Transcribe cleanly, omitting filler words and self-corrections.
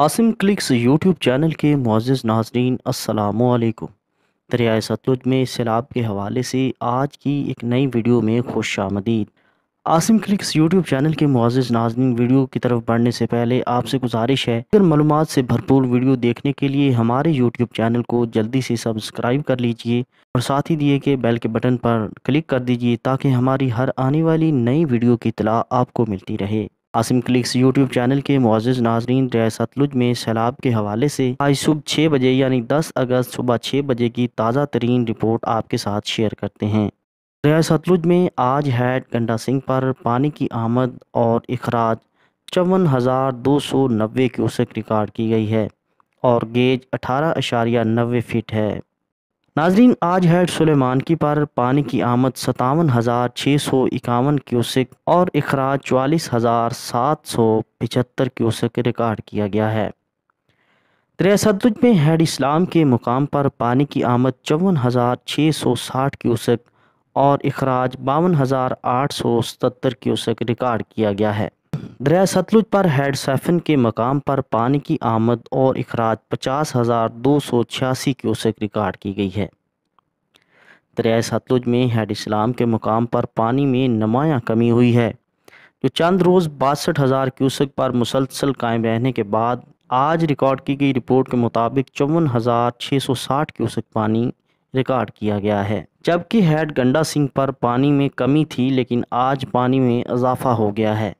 Asim clicks YouTube channel के मुअज़्ज़िज़ नाज़रीन, अस्सलामुअलैकुम। दरिया-ए-सतलुज में सैलाब के हवाले से आज की एक नई वीडियो में खुशामदीद। आसिम क्लिक्स यूट्यूब चैनल के मुअज़्ज़िज़ नाज़रीन, वीडियो की तरफ बढ़ने से पहले आपसे गुजारिश है, अगर मालूमात से भरपूर वीडियो देखने के लिए हमारे यूट्यूब चैनल को जल्दी से सब्सक्राइब कर लीजिए और साथ ही दिए के बेल के बटन पर क्लिक कर दीजिए ताकि हमारी हर आने वाली नई वीडियो की इत्तला आपको मिलती रहे। आसिम क्लिक्स यूट्यूब चैनल के मुअज़्ज़िज़ नाज़रीन, दरिया-ए-सतलुज में सैलाब के हवाले से आज सुबह 6 बजे यानी 10 अगस्त सुबह 6 बजे की ताज़ा तरीन रिपोर्ट आपके साथ शेयर करते हैं। दरिया-ए-सतलुज में आज हेड गंडा सिंह पर पानी की आमद और इखराज 54,290 क्यूसेक रिकॉर्ड की गई है और गेज 18.90 फीट है। नाज़रीन, आज हेड सुलेमानकी पर पानी की आमद 57,651 क्यूसेक और इखराज 44,775 क्यूसेक रिकॉर्ड किया गया है। दरिया-ए-सतलुज में हेड इस्लाम के मुकाम पर पानी की आमद 54,660 क्यूसेक और इखराज 52,877 क्यूसेक रिकॉर्ड किया गया है। दरिया-ए-सतलुज पर हेड सिफन के मकाम पर पानी की आमद और इखराज 50,286 क्यूसेक रिकॉर्ड की गई है। दरिया-ए-सतलुज में हेड इस्लाम के मकाम पर पानी में नुमायाँ कमी हुई है, जो चंद रोज़ 62,000 क्यूसेक पर मुसलसल कायम रहने के बाद आज रिकॉर्ड की गई रिपोर्ट के मुताबिक 54,660 क्यूसेक पानी रिकॉर्ड किया गया है। जबकि हेड गंडा सिंह पर पानी में कमी थी, लेकिन आज पानी में इजाफा हो गया है।